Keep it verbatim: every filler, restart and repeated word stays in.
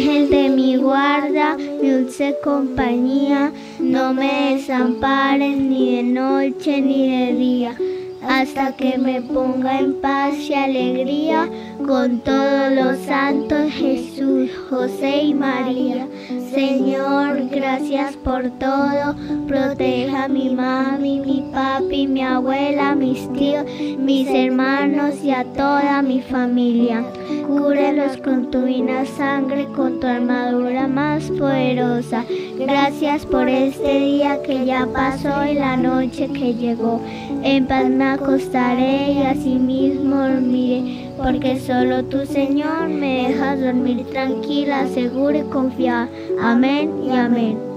ángel de mi guarda, mi dulce compañía, no me desampares ni de noche ni de día, hasta que me ponga en paz y alegría con todos los santos, Jesús, José y María. Señor, gracias por todo, proteja a mi mami, mi papi, mi abuela, mis tíos, mis hermanos y a toda mi familia. Cúbrelos con tu divina sangre, con tu armadura más poderosa. Gracias por este día que ya pasó y la noche que llegó. En paz me acostaré y asimismo dormiré, porque solo tú, Señor, me dejas dormir tranquila, segura y confiada. Amén y amén.